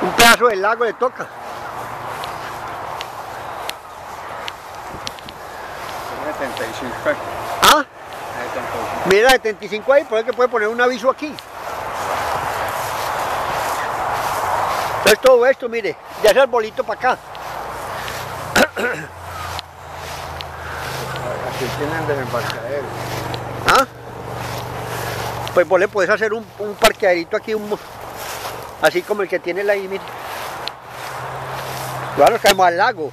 Un pedazo del lago le toca. Tiene 75 ahí. ¿Ah? 75. Mira, 75 ahí, por eso que puede poner un aviso aquí. Entonces todo esto, mire, ya ese arbolito para acá. Aquí tienen desembarcadero. ¿Ah? Pues vos le podés hacer un parqueaderito aquí, así como el que tiene la ahí, mire. Claro, nos caemos al lago.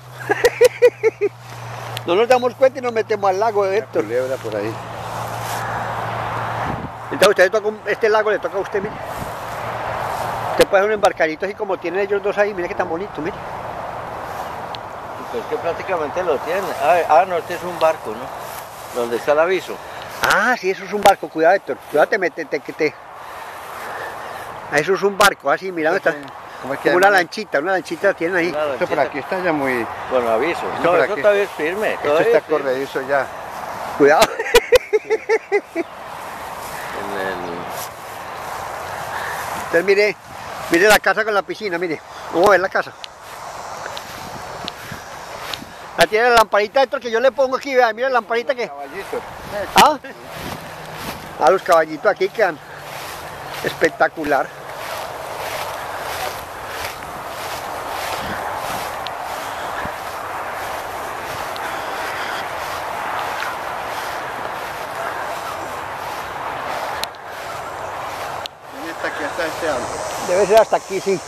No nos damos cuenta y nos metemos al lago de esto. Culebra por ahí. Entonces usted le toca, este lago le toca a usted, mire. Usted puede hacer un embarcadito así como tienen ellos dos ahí, mire que tan bonito, mire. Pues que prácticamente lo tienen. Ah, no, este es un barco, ¿no? Donde está el aviso. Ah, sí, eso es un barco, cuidado, Héctor. Cuidado, eso es un barco, así, mira, sí, está, es que una lanchita tienen ahí. Lanchita. Esto por aquí está ya muy... Bueno, aviso. No, esto todavía es firme. Esto está corredizo ya. Cuidado. Sí. Entonces mire la casa con la piscina, mire. Vamos a ver la casa. Ahí tiene la lamparita dentro que yo le pongo aquí, vea, mira la lamparita que... Caballitos. ¿Ah? Ah, los caballitos aquí quedan. Espectacular. Aquí hasta este árbol. Debe ser hasta aquí, sí.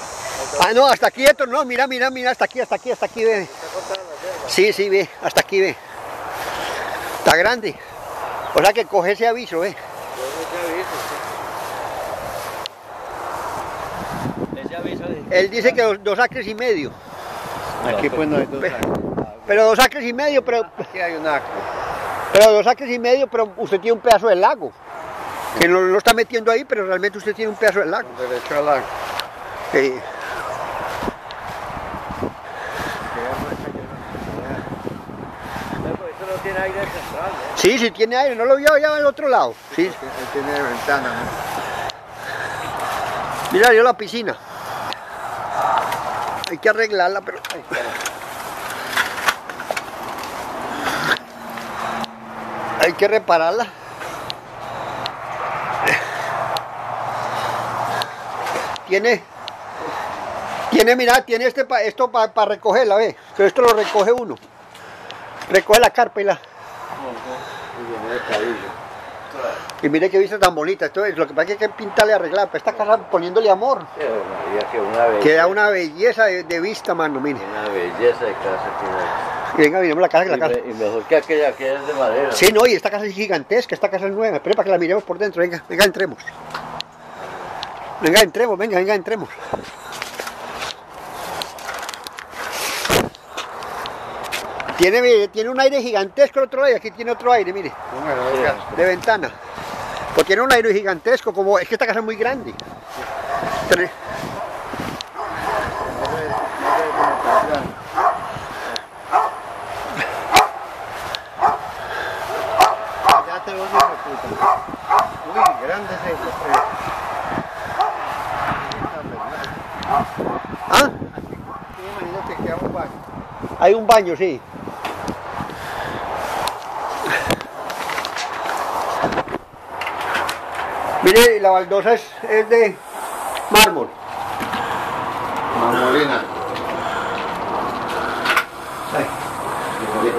Ah, no, hasta aquí esto, no, mira, hasta aquí, ve. Sí, ve, hasta aquí, ve. Está grande. O sea que coge ese aviso, ve. Él dice que 2 acres y medio. Aquí pues no hay 2 acres. Pero 2 acres y medio, pero... Aquí hay un acre. Pero 2 acres y medio, pero usted tiene un pedazo del lago. Que no lo está metiendo ahí, pero realmente usted tiene un pedazo del lago. Derecho al lago. Sí. Esto no tiene aire central, ¿eh? Sí, tiene aire. No lo vio allá al otro lado. Sí. Tiene ventana. Mira, yo la piscina. Hay que arreglarla, pero... Ay, hay que repararla. Mira, tiene esto para recogerla, ve. Entonces esto lo recoge uno. Recoge la carpa y la... Y mire qué vista tan bonita. Esto es lo que pasa, es que hay que pintarle, arreglar, pero esta casa poniéndole amor. Queda una belleza de vista, mano, mire. Una belleza de casa tiene. Venga, miremos la casa, que la casa. Y mejor que aquella que es de madera. Sí, no, y esta casa es gigantesca, esta casa es nueva. Espera para que la miremos por dentro, venga, entremos. Venga, entremos. Tiene un aire gigantesco el otro aire, aquí tiene otro aire, mire. De ventana. Pues tiene un aire gigantesco, como es que esta casa es muy grande. Ya te voy a puta. Uy, grande es esto. ¿Ah? Imagínate que hay un baño. Hay un baño, sí. Mire, la baldosa es de mármol. Marmolina.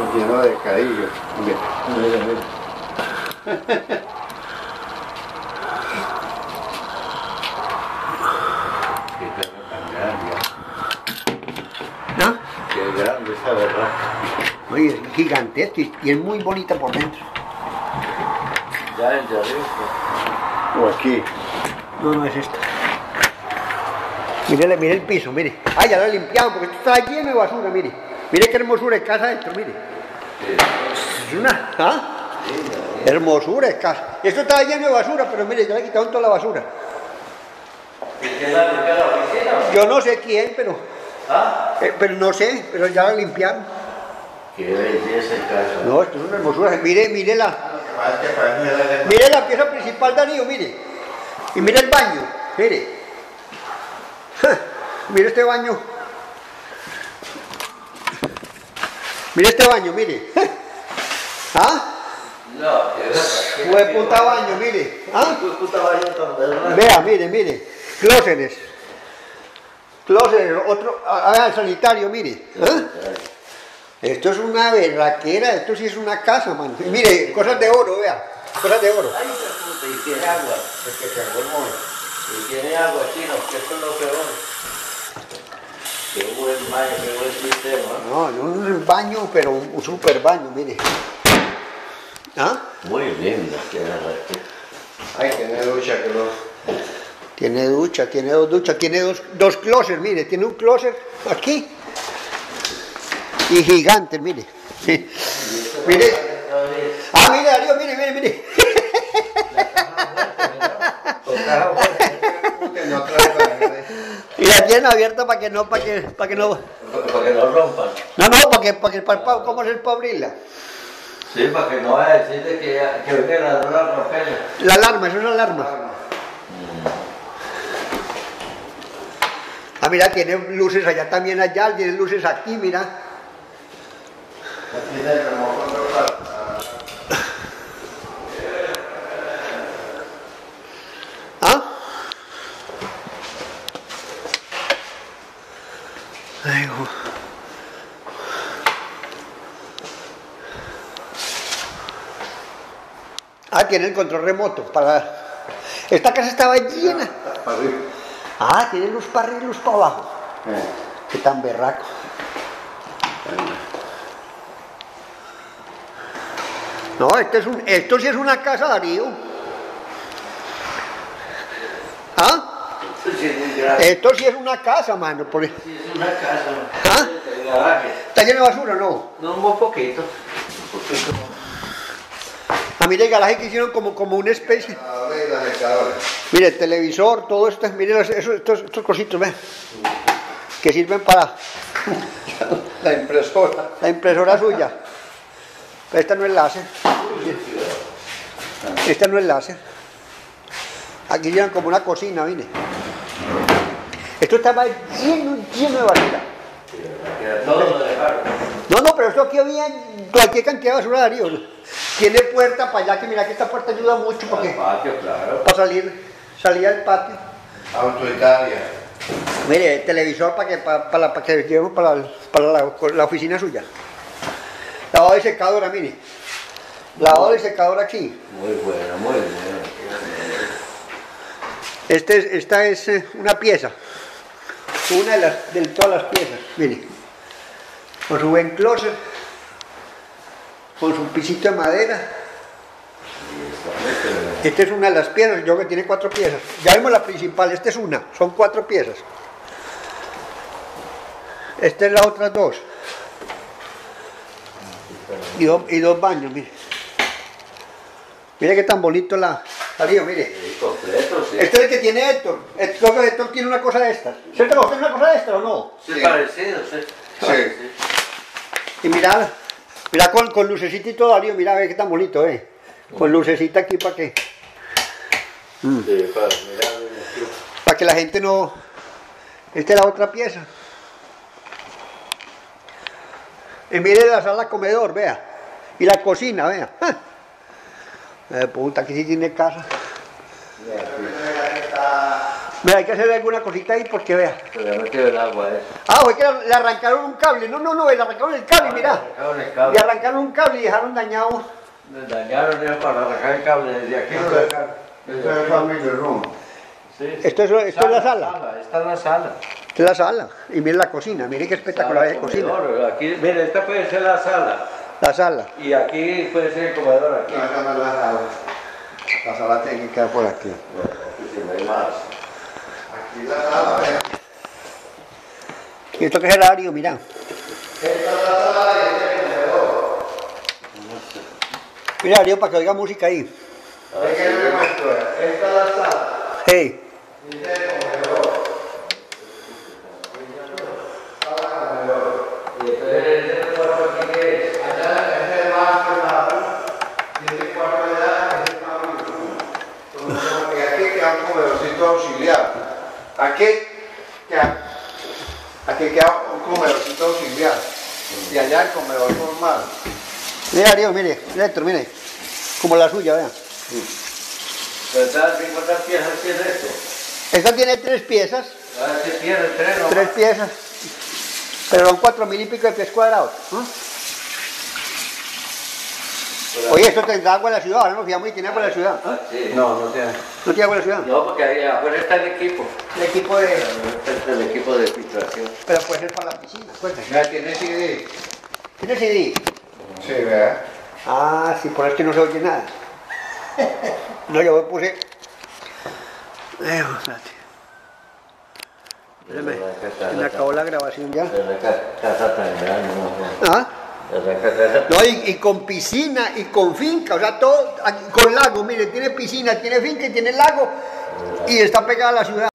Lleno de cadillos. Qué grande esa verdad. Oye, es gigantesco y es muy bonita por dentro. Ya desde arriba. O aquí. No, no es esta. Mire, mire el piso, mire. Ah, ya lo he limpiado porque esto está lleno de basura, mire. Mire qué hermosura es casa dentro, mire. Es una... ¿Ah? Hermosura es casa. Esto está lleno de basura, pero mire, ya le he quitado toda la basura. ¿Quién la limpió, la oficina? Yo no sé quién, pero... ¿Ah? Pero no sé, pero ya la limpiaron. ¿Qué belleza es casa? No, esto es una hermosura. Mire, mire la... Mire la pieza principal, Darío, mire. Y mire el baño, mire. Mire este baño. Mire este baño, mire. ¿Ah? No, fue puta baño, mire. ¿Ah? Puta baño. Vea, mire, mire. Clóseres. Clóseres, otro. A ver, el sanitario, mire. ¿Ah? Esto es una berraquera, esto sí es una casa, man. Mire, cosas de oro, vea. Cosas de oro. Ay, y tiene agua. Es que se armó el mono. Y tiene agua, chino, que eso es lo peor. Qué buen baño, qué buen sistema. No, un baño, pero un super baño, mire. ¿Ah? Muy linda, tiene aquí. Ay, tiene ducha, que no. Tiene ducha, tiene dos duchas, tiene dos closets, mire, tiene un closet aquí. Y gigante, mire. Sí. Mire. Ah, mire, Darío, mire, mire, mire. Y la tienen abierta para que no rompan. No, no, para ¿cómo es el para abrirla? Sí, para que no vaya a decir que venga la alarma. La alarma, eso es una alarma. Ah, mira, tiene luces allá también, allá, tiene luces aquí, mira. Aquí está el remoto control. ¿Ah? Ay, hijo. Ah, tiene el control remoto para... Esta casa estaba llena. Ah, tiene luz para arriba y luz para abajo. Qué tan berraco. No, esto sí es una casa, Darío. ¿Ah? Esto sí es una casa, mano. Sí, es una casa. ¿Ah? ¿Está lleno de basura o no? No, un poquito. Un poquito. Mire el garaje que hicieron como una especie. Mire el televisor, todo esto, mire estos cositos, ¿ven? Que sirven para la impresora. La impresora suya. Pero esta no es láser. Esta no es láser. Aquí llevan como una cocina, mire. Esto estaba lleno, lleno de basura. No, no, pero esto aquí había cualquier cantidad de basura, Darío. Tiene puerta para allá, que mira que esta puerta ayuda mucho porque patio, claro. Para salir al patio. Autoitalia. Mire, el televisor para que llevemos para la oficina suya. Lavado y secadora, mire. Lavado y secadora aquí. Muy bueno, muy bueno. Esta es una pieza. Una de todas las piezas, mire. Con su buen closet. Con su pisito de madera. Esta es una de las piezas, yo que tiene 4 piezas. Ya vemos la principal, esta es una, son 4 piezas. Esta es la otra 2. Y dos baños, mire. Mire qué tan bonito la... Darío, mire. Completo, sí. Este es el que tiene Héctor. Héctor tiene una cosa de estas. ¿Cierto que usted tiene una cosa de estas o no? Sí, sí. Parecido, sí. Sí. Y mirad. Mira con lucecita y todo, Darío, mira, ve que tan bonito, Con lucecita aquí para que... Sí, para que la gente no... Esta es la otra pieza. Y mire la sala comedor, vea. Y la cocina, vea. Puta, aquí sí tiene casa. Mira, hay que hacer alguna cosita ahí porque vea. Pero le metió el agua, Ah, fue que le arrancaron un cable. No, le arrancaron el cable, mirá. Le arrancaron un cable y dejaron dañado. Le dañaron para arrancar el cable desde aquí. Esto es la sala. Esta es la sala. Esta es la sala, y miren la cocina, miren qué espectacular es la cocina. Aquí, mire, esta puede ser la sala. La sala. Y aquí puede ser el comedor. Aquí. La sala tiene que quedar por aquí. Bueno, si no hay más. Aquí la sala, vean. Y esto que es el área, mirá. Esta es la sala y este es el comedor. Mira, Ario, para que oiga música ahí. Es que me muestro. Esta es la sala. Hey. Y este es el comedor. Y este cuarto aquí que es. Allá es el más privado. Y este cuarto allá es el más privado. Y aquí queda un comedorcito auxiliar. Aquí queda un comedorcito auxiliar. Y allá el comedor normal. Mira, Ario, mire. Héctor, mire. Como la suya, vean. ¿Verdad? ¿Cuántas piezas tiene esto? Esta tiene 3 piezas. Ah, este tiene 3 nomás. 3 piezas. Pero son 4000 y pico de pies cuadrados, ¿no? Oye, esto tendrá agua en la ciudad, ahora nos fiamos y tiene agua en la ciudad. ¿Ah? Sí. No, no tiene. ¿No tiene agua en la ciudad? No, porque ahí afuera está el equipo. El equipo de... El equipo de filtración. Pero puede ser para la piscina, cuéntame. Mira, tiene CD. ¿Tiene CD? Sí, vea. Ah, sí, por eso que no se oye nada. No, yo me puse... espérate. Se me acabó la grabación ya. ¿Ah? No, y con piscina y con finca, o sea, todo, con lago, mire, tiene piscina, tiene finca y tiene lago y está pegada a la ciudad.